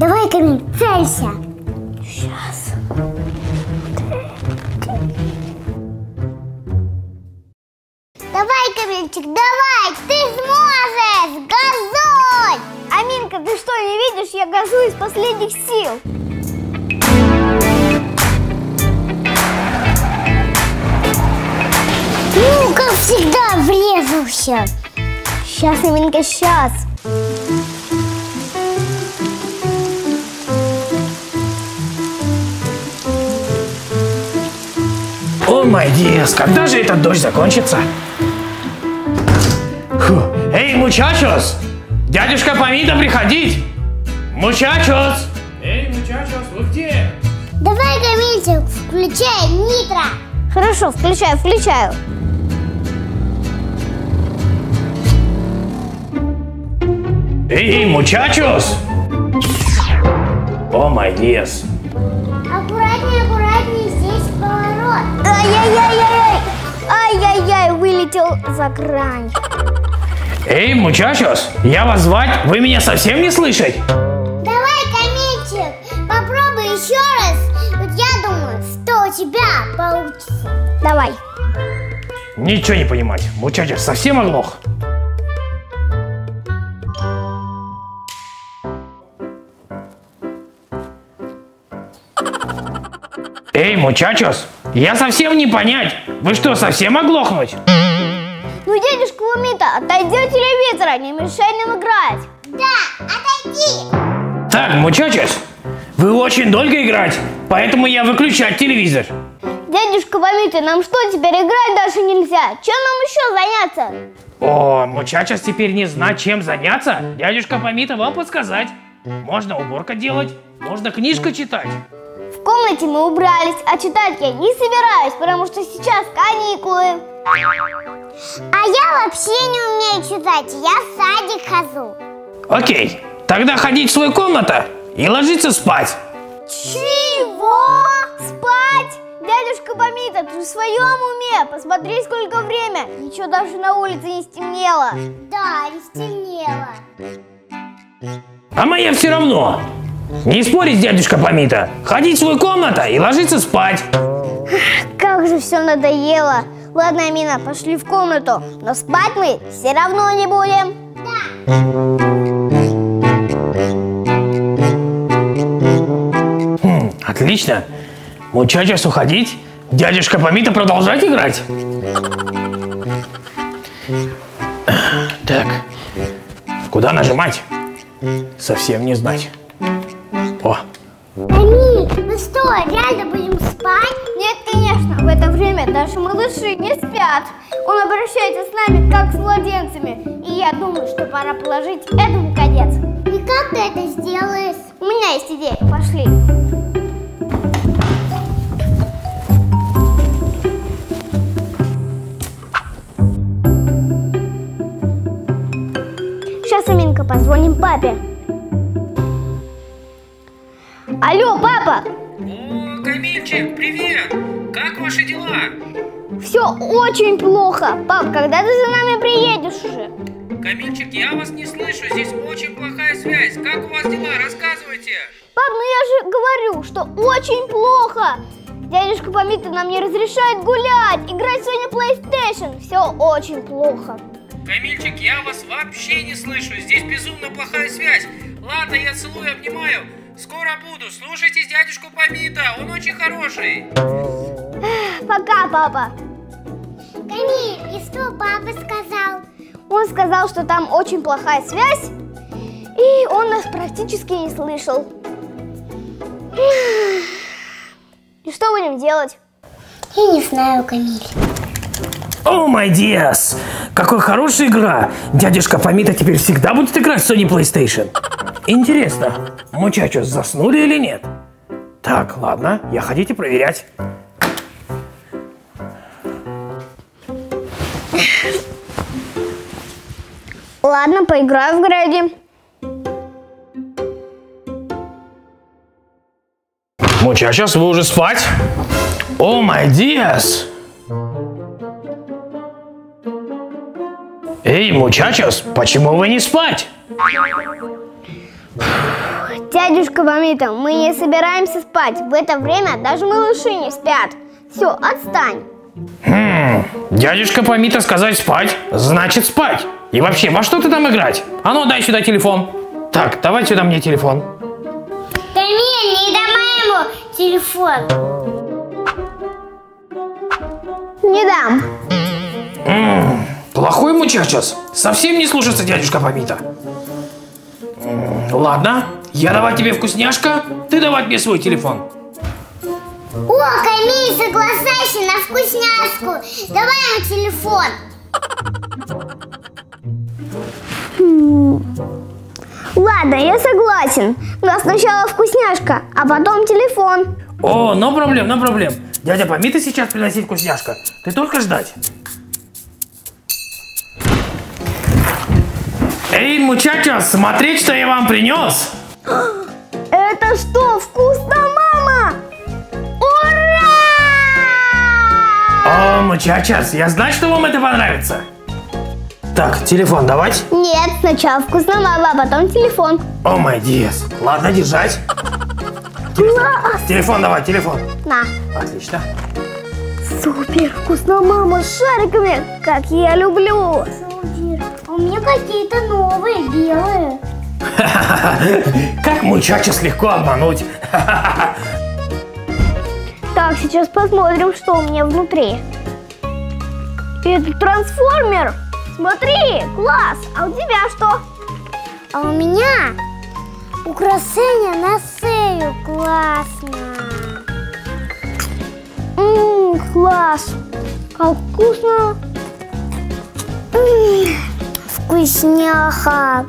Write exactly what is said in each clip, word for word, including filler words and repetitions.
Давай, Камиль, целься. Сейчас. Давай, Камильчик, давай, ты сможешь, газуй! Аминка, ты что, не видишь, я газую из последних сил. Ну, как всегда, врезался. Сейчас, Аминка, сейчас. О, майдес, когда же этот дождь закончится? Фу. Эй, мучачос! Дядюшка Помидо приходить! Мучачос! Эй, мучачос, вы где? Давай, Камильчик, включай нитро! Хорошо, включаю, включаю. Эй, мучачос! О, майдес! Аккуратнее, аккуратнее, здесь поворот. Ай-яй-яй-яй! Ай-яй-яй, вылетел за грань. Эй, мучачос, я вас звать, вы меня совсем не слышите? Давай, Камильчик, попробуй еще раз. Вот я думаю, что у тебя получится. Давай. Ничего не понимать, мучачос совсем оглох. Эй, мучачос, я совсем не понять, вы что, совсем оглохнуть? Ну, дядюшка Умита, отойди от телевизора, не мешай нам играть. Да, отойди. Так, мучачос, вы очень долго играть, поэтому я выключаю телевизор. Дядюшка Умита, нам что, теперь играть даже нельзя? Чем нам еще заняться? О, мучачос теперь не знает, чем заняться. Дядюшка Умита, вам подсказать. Можно уборка делать, можно книжку читать. В комнате мы убрались, а читать я не собираюсь, потому что сейчас каникулы. А я вообще не умею читать, я в садик хожу. Окей, тогда ходить в свою комнату и ложиться спать. Чего? Спать? Дядюшка Помидо, ты в своем уме? Посмотри, сколько время. Ничего даже на улице не стемнело. Да, не стемнело. А моя все равно. Не спорить, дядюшка Помидо. Ходить в свою комнату и ложиться спать. Как же все надоело. Ладно, Амина, пошли в комнату, но спать мы все равно не будем. Да. Хм, отлично. Мучачос уходить, дядюшка Помидо продолжать играть. Так, куда нажимать? Совсем не знать. О. Ами, мы что, реально будем спать? Нет, конечно, в это время наши малыши не спят. Он обращается с нами, как с младенцами. И я думаю, что пора положить этому конец. И как ты это сделаешь? У меня есть идея, пошли. Сейчас, Аминка, позвоним папе. Алло, папа! О, Камильчик, привет! Как ваши дела? Все очень плохо. Пап, когда ты за нами приедешь уже? Камильчик, я вас не слышу, здесь очень плохая связь. Как у вас дела? Рассказывайте. Пап, ну я же говорю, что очень плохо. Дядюшка Помидо нам не разрешает гулять, играть сегодня в PlayStation. Все очень плохо. Камильчик, я вас вообще не слышу, здесь безумно плохая связь. Ладно, я целую, обнимаю. Скоро буду. Слушайтесь дядюшку Помидо. Он очень хороший. Пока, папа. Камиль, и что папа сказал? Он сказал, что там очень плохая связь, и он нас практически не слышал. И что будем делать? Я не знаю, Камиль. О, май диас! Какая хорошая игра! Дядюшка Помидо теперь всегда будет играть в Sony PlayStation. Интересно, мучачос заснули или нет? Так, ладно, я ходите проверять. Ладно, поиграю в Granny. Мучачос, вы уже спать? О, май диас! Эй, мучачос, почему вы не спать? Дядюшка Бамита, мы не собираемся спать. В это время даже малыши не спят. Все, отстань. Хм, дядюшка Бамита сказать спать, значит спать. И вообще, во что ты там играть? А ну, дай сюда телефон. Так, давай сюда мне телефон. Камиль, не давай ему телефон. Не дам. М-м, плохой мучачас. Совсем не слушается дядюшка Бамита. Ладно, я давать тебе вкусняшка, ты давать мне свой телефон. О, Камиль, согласайся на вкусняшку. Давай ему телефон. Ладно, я согласен. Но сначала вкусняшка, а потом телефон. О, но проблем, но проблем. Дядя Бамита сейчас приносит вкусняшка. Ты только ждать. Эй, мучачос, смотреть, что я вам принес. Это что, вкусно, мама? Ура! О, мучачос, я знаю, что вам это понравится. Так, телефон давать? Нет, сначала вкусно, мама, а потом телефон. О, мой диез. Ладно, держать. Телефон. Телефон давай, телефон. На. Отлично. Супер, вкусно, мама, с шариками, как я люблю. У меня какие-то новые, белые. Как мучачос легко обмануть. Так, сейчас посмотрим, что у меня внутри. Это трансформер. Смотри, класс. А у тебя что? А у меня украшение на шею. Классно. Ммм, класс. Как вкусно. Ммм. Вкусняха.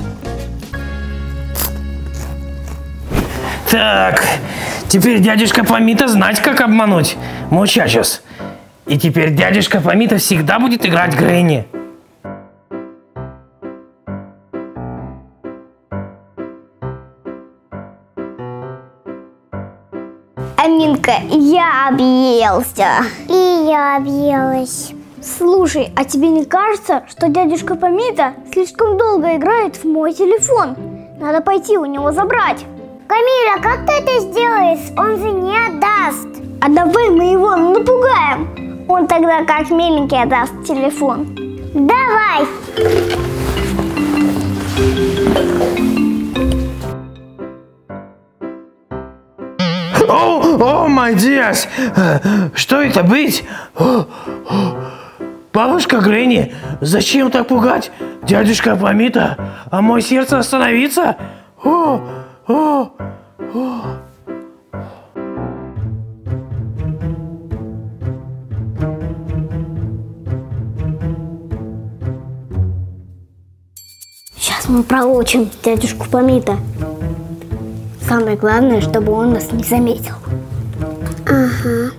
Так, теперь дядюшка Бамита знать, как обмануть мучачос. И теперь дядюшка Бамита всегда будет играть Грэнни. Аминка, я объелся. И я объелась. Слушай, а тебе не кажется, что дядюшка Бамита слишком долго играет в мой телефон? Надо пойти у него забрать. Камиль, а как ты это сделаешь? Он же не отдаст. А давай мы его напугаем. Он тогда как миленький отдаст телефон. Давай. О, мой диас! Что это быть? Бабушка Грэнни, зачем так пугать дядюшка Бамита? А мое сердце остановится? О, о, о. Сейчас мы проучим дядюшку Бамита. Самое главное, чтобы он нас не заметил. Ага.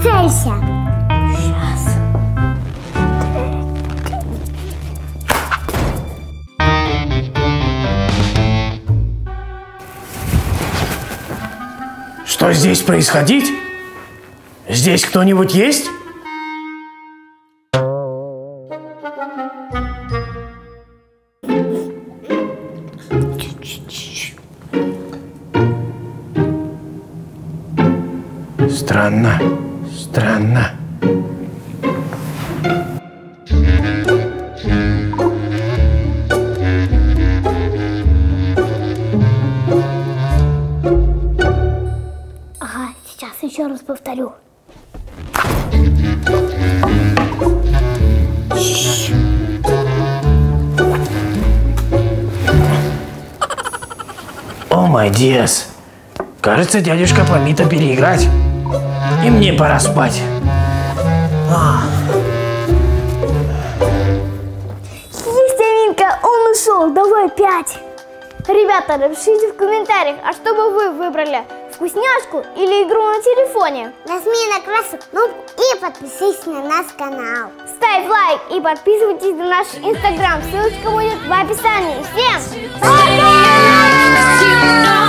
Целься. Сейчас. Что здесь происходить? Здесь кто-нибудь есть? Странно. Странно. Ага, сейчас еще раз повторю. О, мой диас. Кажется, дядюшка Бамита переиграть. И мне пора спать. А. Есть, Аминка, он ушел. Давай пять. Ребята, напишите в комментариях, а что бы вы выбрали? Вкусняшку или игру на телефоне? Нажми на красную кнопку и подпишись на наш канал. Ставь лайк и подписывайтесь на наш инстаграм. Ссылочка будет в описании. Всем пока!